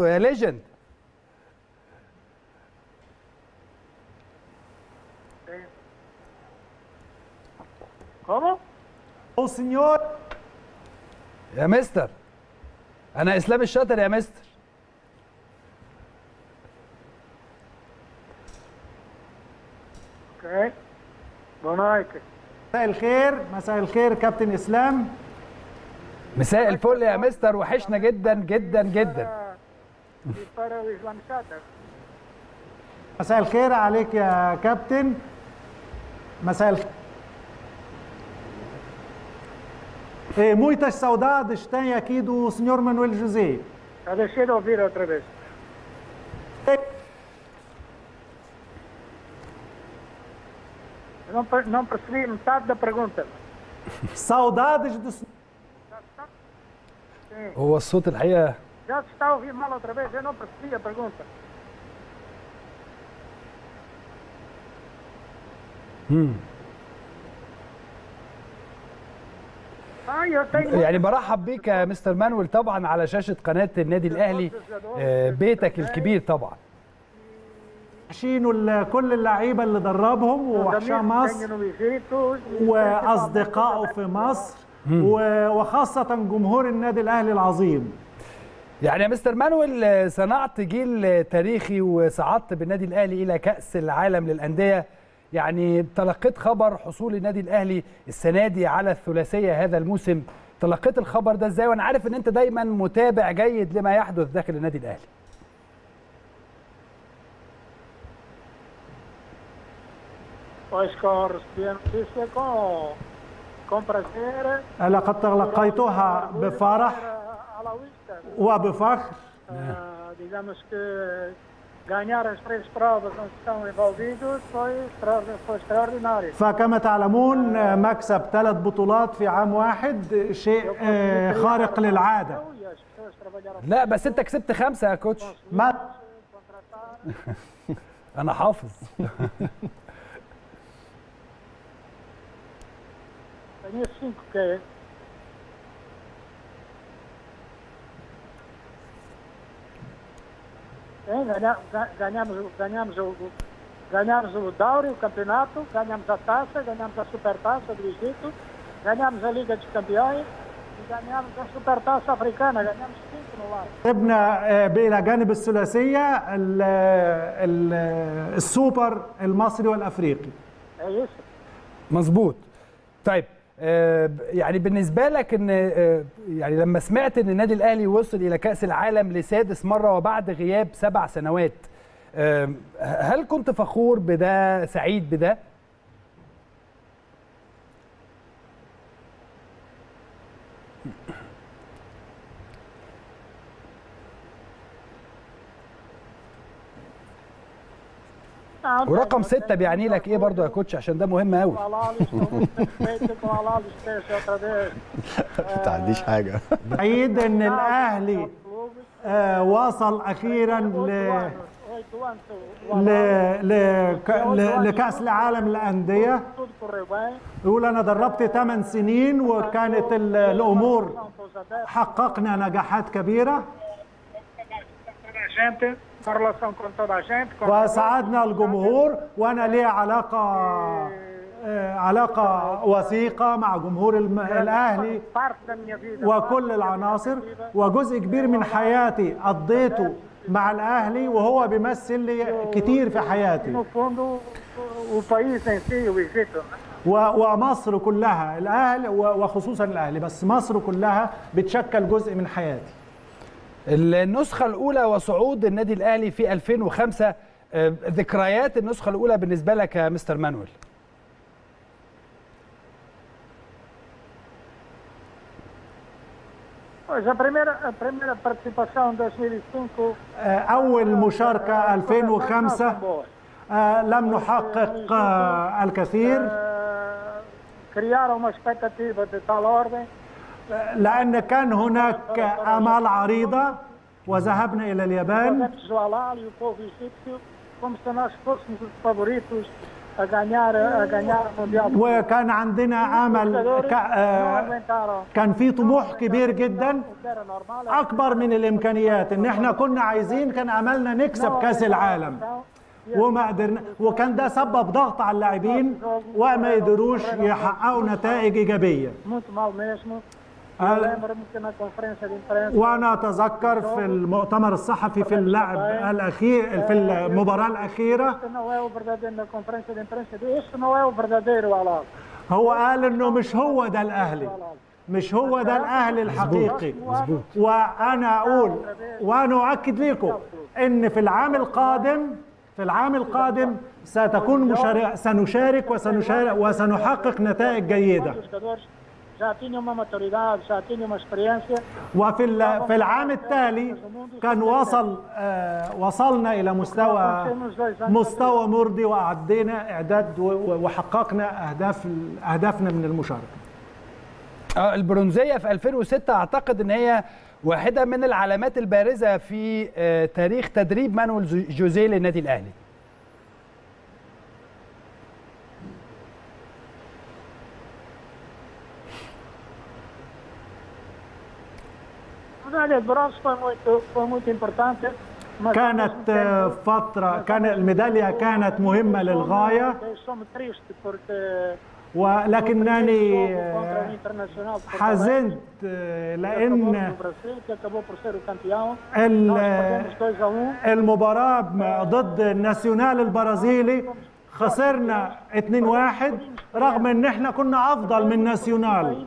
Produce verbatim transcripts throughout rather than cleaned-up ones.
انتوا يا ليجند. كومو؟ او سينيور يا مستر. أنا إسلام الشاطر يا مستر. اوكي. بونايكي. مساء الخير، مساء الخير كابتن إسلام. مساء الفل يا مستر، وحشنا جدا جدا جدا. مساء الخير عليك يا كابتن. مساء الخير. Muitas saudades tem aqui do senhor Manoel José. Está deixando de ouvir outra vez. Não, não percebi metade da pergunta. Saudades do senhor. هو الصوت الحقيقة já está a ouvir mal outra vez. Eu não percebi a pergunta. Hum. يعني برحب بيك يا مستر مانويل طبعا على شاشة قناة النادي الأهلي، بيتك الكبير طبعا. وحشينه كل اللعيبة اللي دربهم ووحشاه مصر وأصدقائه في مصر وخاصة جمهور النادي الأهلي العظيم. يعني يا مستر مانويل صنعت جيل تاريخي وصعدت بالنادي الأهلي إلى كأس العالم للأندية. يعني تلقيت خبر حصول النادي الاهلي السنه دي على الثلاثيه هذا الموسم، تلقيت الخبر ده ازاي؟ وانا عارف ان انت دايما متابع جيد لما يحدث داخل النادي الاهلي. لقد تلقيتها بفرح وبفخر. ganhar as três provas onde estão envolvidos foi, foi extraordinário. فكما تعلمون مكسب ثلاث بطولات في عام واحد شيء خارق للعادة. لا بس انت كسبت خمسة يا كوتش. ما انا حافظ. Ganhamos, ganhamos, o, ganhamos o Dauri, o campeonato, ganhamos a taça, ganhamos a supertaça do Egito, ganhamos a Liga dos Campeões e ganhamos a supertaça africana, ganhamos cinco no ar. ربنا بين جانب الثلاثية السوبر المصري والأفريقي. مظبوط. طيب يعني بالنسبه لك ان يعني لما سمعت ان النادي الاهلي وصل الى كاس العالم لسادس مره وبعد غياب سبع سنوات، هل كنت فخور بده، سعيد بده؟ ورقم ستة بيعني لك ايه برضه يا كوتش؟ عشان ده مهم قوي. ما تعديش حاجه. سعيد ان الاهلي وصل اخيرا ل لكاس العالم للانديه. يقول انا دربت ثمان سنين وكانت الامور حققنا نجاحات كبيره. وساعدنا الجمهور، وانا لي علاقه علاقه وثيقه مع جمهور الاهلي وكل العناصر، وجزء كبير من حياتي قضيته مع الاهلي وهو بيمثل لي كتير في حياتي ومصر كلها. الاهلي وخصوصا الاهلي، بس مصر كلها بتشكل جزء من حياتي. النسخة الأولى وصعود النادي الأهلي في ألفين وخمسة، ذكريات النسخة الأولى بالنسبة لك يا مستر مانويل؟ أول مشاركة ألفين وخمسة لم نحقق الكثير. لأن كان هناك آمال عريضة وذهبنا إلى اليابان وكان عندنا امل، كان في طموح كبير جدا اكبر من الامكانيات، ان احنا كنا عايزين، كان املنا نكسب كاس العالم وما قدرنا، وكان ده سبب ضغط على اللاعبين وما قدروش يحققوا نتائج ايجابيه. وانا اتذكر في المؤتمر الصحفي في اللعب الاخير في المباراه الاخيره هو قال انه مش هو ده الاهلي، مش هو ده الاهلي الحقيقي. وانا اقول وانا اؤكد لكم ان في العام القادم في العام القادم ستكون مشارك سنشارك وسنشارك وسنحقق نتائج جيده. وفي في العام التالي كان وصل وصلنا إلى مستوى مستوى مرضي، وعدينا إعداد وحققنا أهداف أهدافنا من المشاركة. البرونزية في ألفين وستة أعتقد أن هي واحدة من العلامات البارزة في تاريخ تدريب مانويل جوزيه للنادي الأهلي. كانت فترة، كان الميدالية كانت مهمة للغاية، ولكنني حزنت لأن المباراة ضد الناسيونال البرازيلي خسرنا اثنين واحد رغم ان احنا كنا افضل من الناسيونال.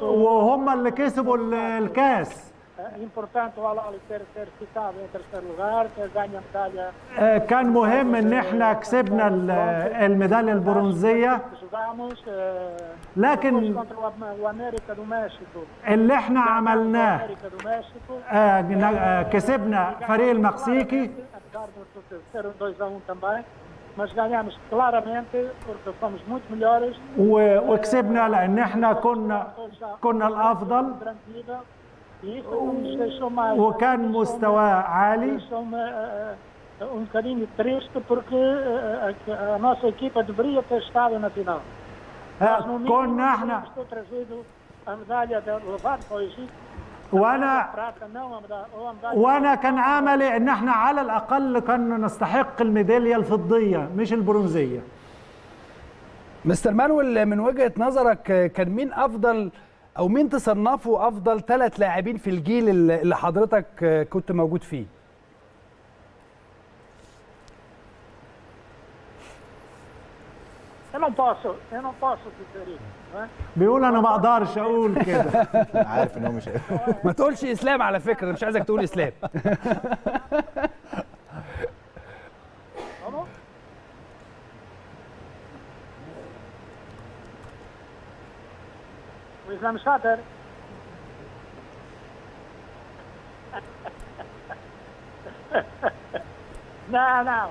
وهم اللي كسبوا الكاس. كان مهم ان احنا كسبنا الميداليه البرونزيه، لكن اللي احنا عملناه كسبنا فريق المكسيكي وكسبنا لان احنا كنا كنا الافضل، وكان مستوى عالي. كنا احنا وانا وانا كان عملي ان احنا على الاقل كنا نستحق الميداليه الفضيه مش البرونزيه. مستر مانويل، من وجهه نظرك كان مين افضل او مين تصنفوا افضل ثلاث لاعبين في الجيل اللي حضرتك كنت موجود فيه؟ بيقول انا ما اقدرش اقول كده. عارف ان هو مش ما تقولش اسلام، على فكره مش عايزك تقول اسلام. اسلام الشاطر. لا لا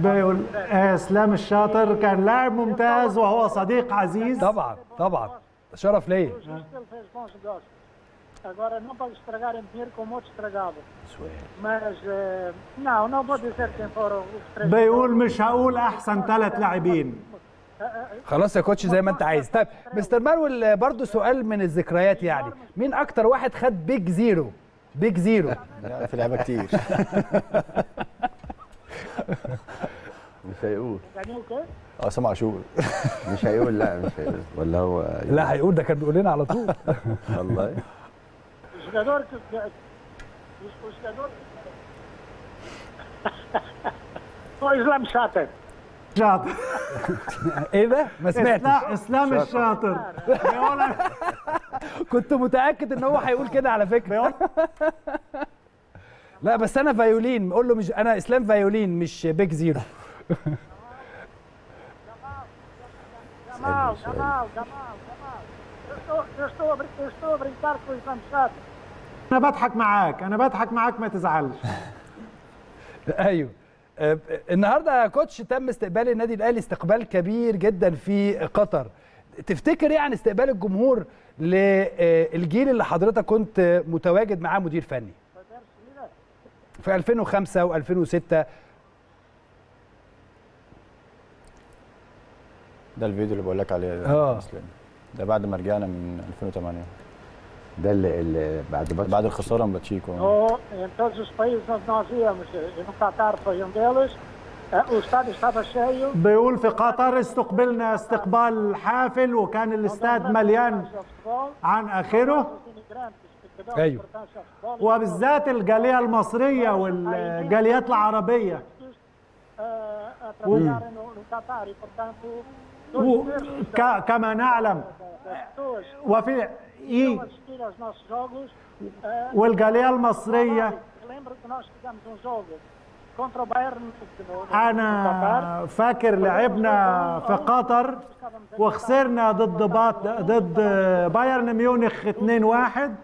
بيقول اسلام الشاطر كان لاعب ممتاز وهو صديق عزيز. طبعا طبعا، شرف ليا. بيقول مش هقول احسن ثلاث لاعبين. خلاص يا كوتش زي ما انت عايز. طيب مستر مانويل، برضو سؤال من الذكريات، يعني مين اكتر واحد خد بيج زيرو؟ بيج زيرو. لا في لعبة كتير. مش هيقول. يعني هو كده؟ اه سامع عاشور. مش هيقول، لا مش هيقول، ولا هو؟ لا هيقول، ده كان بيقول لنا على طول. والله. هو اسلام الشاطر. شاطر. ايه ده؟ ما سمعتش. اسلام الشاطر. كنت متاكد ان هو هيقول كده على فكره. لا بس انا فيولين، بقول له مش انا اسلام فيولين مش بيج زيرو. Jamal, Jamal, Jamal, Jamal. Eu estou, eu estou, a, eu estou a brincar com o Islam Shatter. أنا بضحك معاك، أنا بضحك معاك ما تزعلش. أيوه. النهارده يا كوتش تم استقبال النادي الأهلي استقبال كبير جدا في قطر. تفتكر إيه عن استقبال الجمهور للجيل اللي حضرتك كنت متواجد معاه مدير فني؟ في ألفين وخمسة وألفين وستة. ده الفيديو اللي بقول لك عليه ده مسلم. ده بعد ما رجعنا من ألفين وثمانية. ده اللي, اللي بعد باتشيكو. بعد الخساره من باتشيكو. اه em todos os países onde nós íamos, no Qatar foi um deles, o estádio estava cheio. بيقول في قطر استقبلنا استقبال حافل وكان الاستاد مليان عن اخره. ايوه. وبالذات الجاليه المصريه والجاليات العربيه. كما نعلم وفي E والجالية المصرية أنا فاكر لعبنا في قطر وخسرنا ضد ضد بايرن ميونخ اثنين واحد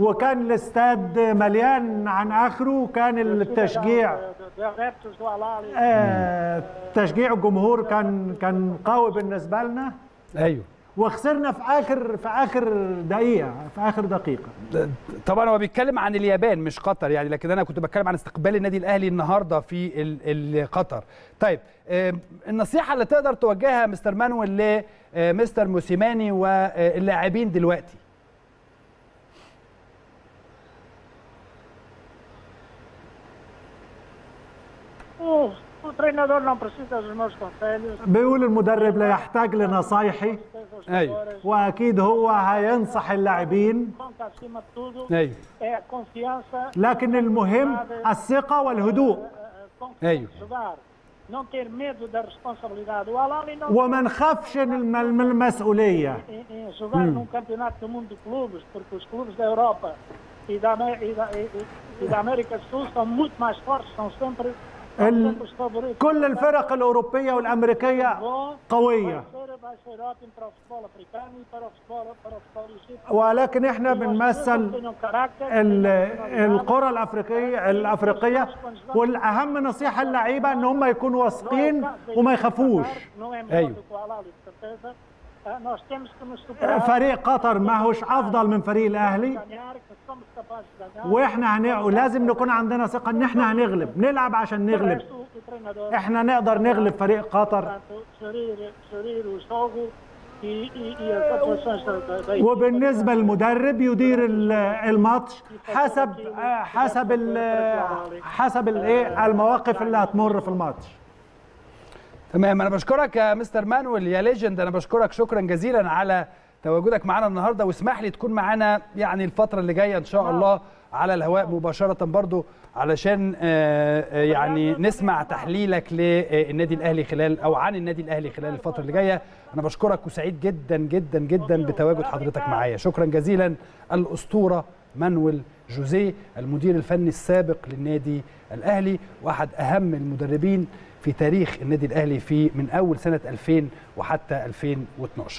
وكان الاستاد مليان عن آخره وكان التشجيع تشجيع الجمهور كان كان قوي بالنسبة لنا. أيوه وخسرنا في اخر في اخر دقيقه في اخر دقيقه. طبعا هو بيتكلم عن اليابان مش قطر يعني، لكن انا كنت بتكلم عن استقبال النادي الاهلي النهارده في قطر. طيب النصيحه اللي تقدر توجهها مستر مانويل لمستر موسيماني واللاعبين دلوقتي؟ أوه. بيقول المدرب لا يحتاج لنصايحي. ايوه واكيد هو هينصح اللاعبين. ايوه لكن المهم الثقه والهدوء. ايوه وما نخافش من المسؤوليه. ال... كل الفرق الأوروبية والأمريكية قوية ولكن احنا بنمثل ال... القرى الأفريقية الأفريقية والأهم نصيحة للعيبة ان هم يكونوا واثقين وما يخافوش. ايوه فريق قطر ما هوش أفضل من فريق الأهلي واحنا هن... لازم نكون عندنا ثقه ان احنا هنغلب، نلعب عشان نغلب. احنا نقدر نغلب فريق قطر. وبالنسبه للمدرب يدير الماتش حسب حسب ال... حسب الايه المواقف اللي هتمر في الماتش. تمام انا بشكرك يا مستر مانويل يا ليجند، انا بشكرك شكرا جزيلا على تواجدك معانا النهارده واسمح لي تكون معانا يعني الفتره اللي جايه ان شاء الله على الهواء مباشره برضو علشان يعني نسمع تحليلك للنادي الاهلي خلال او عن النادي الاهلي خلال الفتره اللي جايه. انا بشكرك وسعيد جدا جدا جدا بتواجد حضرتك معايا، شكرا جزيلا الاسطوره مانويل جوزيه المدير الفني السابق للنادي الاهلي واحد اهم المدربين في تاريخ النادي الاهلي في من اول سنه ألفين وحتى ألفين واثناشر.